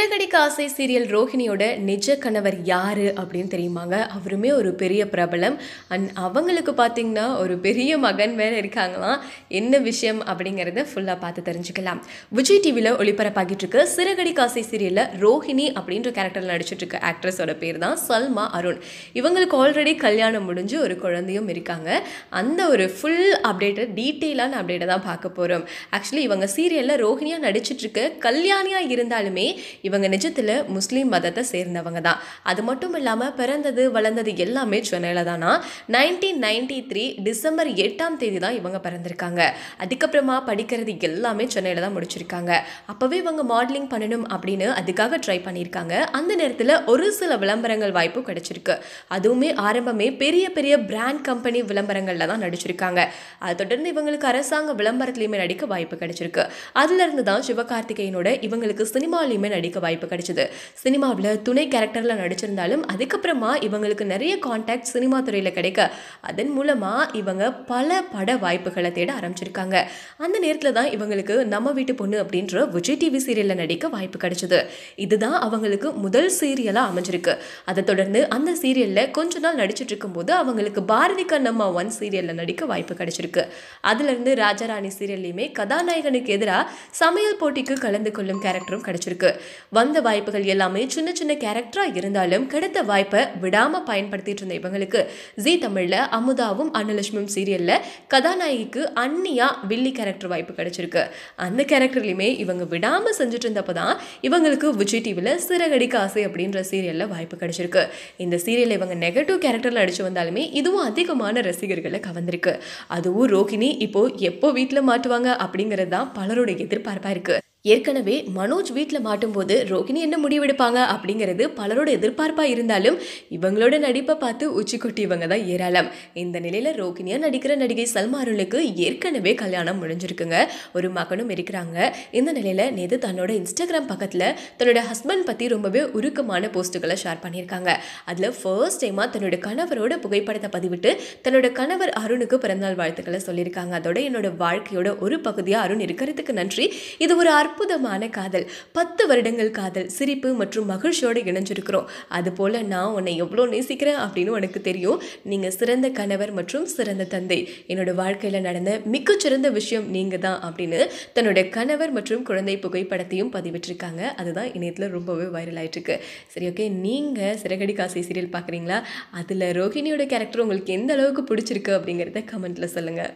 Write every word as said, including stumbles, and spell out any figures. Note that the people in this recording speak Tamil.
சிறகடிக்க ஆசை சீரியல் ரோஹினியோட நிஜ கணவர் யார் அப்படின்னு தெரியுமாங்க. அவருமே ஒரு பெரிய பிரபலம். அண்ட் அவங்களுக்கு பார்த்திங்கன்னா ஒரு பெரிய மகன் வேறு இருக்காங்களாம். என்ன விஷயம் அப்படிங்கிறத ஃபுல்லாக பார்த்து தெரிஞ்சுக்கலாம். விஜய் டிவியில் ஒளிபரப்பாகிட்டு இருக்க சிறகடிக்க ஆசை சீரியலில் ரோஹினி அப்படின்ற கேரக்டரில் நடிச்சிட்ருக்க ஆக்ட்ரஸோட பேர் தான் சல்மா அருண். இவங்களுக்கு ஆல்ரெடி கல்யாணம் முடிஞ்சு ஒரு குழந்தையும் இருக்காங்க. அந்த ஒரு ஃபுல் அப்டேட்டை டீட்டெயிலான அப்டேட்டை தான் பார்க்க போகிறோம். ஆக்சுவலி இவங்க சீரியலில் ரோஹினியாக நடிச்சிட்ருக்க கல்யாணியாக இருந்தாலுமே இவங்க நிஜத்தில் முஸ்லீம் மதத்தை சேர்ந்தவங்க தான். அது மட்டும் இல்லாமல் பிறந்தது வளர்ந்தது எல்லாமே சென்னையில் தானா. நைன்டீன் நைன்டி த்ரீ டிசம்பர் எட்டாம் தேதி தான் இவங்க பிறந்திருக்காங்க. அதுக்கப்புறமா படிக்கிறது எல்லாமே சென்னையில் தான் முடிச்சிருக்காங்க. அப்போவே இவங்க மாடலிங் பண்ணணும் அப்படின்னு அதுக்காக ட்ரை பண்ணியிருக்காங்க. அந்த நேரத்தில் ஒரு சில விளம்பரங்கள் வாய்ப்பு கிடைச்சிருக்கு. அதுவுமே ஆரம்பமே பெரிய பெரிய பிராண்ட் கம்பெனி விளம்பரங்களில் தான் நடிச்சிருக்காங்க. அதை தொடர்ந்து இவங்களுக்கு அரசாங்க விளம்பரத்துலையுமே நடிக்க வாய்ப்பு கிடைச்சிருக்கு. அதுலேருந்து தான் சிவகார்த்திகேயனோட இவங்களுக்கு சினிமாலையுமே நடிக்க வாய்ப்பு கிடைச்சது. சினிமாவில் துணை கேரக்டரில் நடிச்சிருந்தாலும் அதுக்கப்புறமா இவங்களுக்கு நிறைய கான்டாக்ட் சினிமா துறையில் கிடைக்க அதன் மூலமாக இவங்க பல பட வாய்ப்புகளை தேட ஆரம்பிச்சிருக்காங்க. அந்த நேரத்தில் தான் இவங்களுக்கு நம்ம வீட்டு பொண்ணு அப்படின்ற விஜய் டிவி சீரியலில் நடிக்க வாய்ப்பு கிடைச்சது. இதுதான் அவங்களுக்கு முதல் சீரியலாக அமைஞ்சிருக்கு. அதை தொடர்ந்து அந்த சீரியலில் கொஞ்ச நாள் நடிச்சிட்டு இருக்கும்போது அவங்களுக்கு பாரதி கண்ணம்மா ஒன் சீரியலில் நடிக்க வாய்ப்பு கிடைச்சிருக்கு. அதுலேருந்து ராஜாராணி சீரியல்லையுமே கதாநாயகனுக்கு எதிராக சமையல் போட்டிக்கு கலந்து கொள்ளும் கேரக்டரும் கிடைச்சிருக்கு. வந்த வாய்ப்புகள் எல்லாமே சின்ன சின்ன கேரக்டராக இருந்தாலும் கிடைத்த வாய்ப்பை விடாமல் பயன்படுத்திட்டு இருந்த இவங்களுக்கு ஜி தமிழில் அமுதாவும் அன்னலட்சுமியும் சீரியலில் கதாநாயகிக்கு அன்னியாக வில்லி கேரக்டர் வாய்ப்பு கிடைச்சிருக்கு. அந்த கேரக்டர்லையுமே இவங்க விடாமல் செஞ்சுட்டு இருந்தப்போ தான் இவங்களுக்கு விஜய் டிவியில் சிறகடிக்க ஆசை அப்படின்ற சீரியலில் வாய்ப்பு கிடைச்சிருக்கு. இந்த சீரியலில் இவங்க நெகட்டிவ் கேரக்டரில் நடித்து வந்தாலுமே இதுவும் அதிகமான ரசிகர்களை கவர்ந்திருக்கு. அதுவும் ரோஹினி இப்போது எப்போ வீட்டில் மாட்டுவாங்க அப்படிங்கிறது தான் பலரோட எதிர்பார்ப்பாக இருக்குது. ஏற்கனவே மனோஜ் வீட்டில் மாட்டும்போது ரோஹினி என்ன முடிவெடுப்பாங்க அப்படிங்கிறது பலரோட எதிர்பார்ப்பாக இருந்தாலும் இவங்களோட நடிப்பை பார்த்து உச்சி கொட்டி இவங்க தான் ஏராளம். இந்த நிலையில் ரோஹினியாக நடிக்கிற நடிகை சல்மா அருணுக்கு ஏற்கனவே கல்யாணம் முடிஞ்சிருக்குங்க. ஒரு மகனும் இருக்கிறாங்க. இந்த நிலையில் நேற்று தன்னோட இன்ஸ்டாகிராம் பக்கத்தில் தன்னோட ஹஸ்பண்ட் பற்றி ரொம்பவே உருக்கமான போஸ்ட்டுகளை ஷேர் பண்ணியிருக்காங்க. அதில் ஃபர்ஸ்ட் டைமாக தன்னோட கணவரோட புகைப்படத்தை பதிவிட்டு தன்னோட கணவர் அருணுக்கு பிறந்தநாள் வாழ்த்துக்களை சொல்லியிருக்காங்க. அதோட என்னோட வாழ்க்கையோட ஒரு பகுதியாக அருண் இருக்கிறதுக்கு நன்றி. இது ஒரு அற்புதமான காதல், பத்து வருடங்கள் காதல், சிரிப்பு மற்றும் மகிழ்ச்சியோடு இணைஞ்சிருக்கிறோம். அதுபோல் நான் உன்னை எவ்வளோ நேசிக்கிறேன் அப்படின்னு உனக்கு தெரியும். நீங்கள் சிறந்த கணவர் மற்றும் சிறந்த தந்தை. என்னோட வாழ்க்கையில் நடந்த மிகச்சிறந்த விஷயம் நீங்கள் தான் அப்படின்னு தன்னோட கணவர் மற்றும் குழந்தை புகைப்படத்தையும் பதிவிட்டிருக்காங்க. அதுதான் இணையத்தில் ரொம்பவே வைரல் ஆகிட்டுருக்கு. சரி, ஓகே, நீங்கள் சிறகடிக்க ஆசை சீரியல் பார்க்குறீங்களா? அதில் ரோஹினியோட கேரக்டர் உங்களுக்கு எந்த அளவுக்கு பிடிச்சிருக்கு அப்படிங்கிறத கமெண்ட்டில் சொல்லுங்கள்.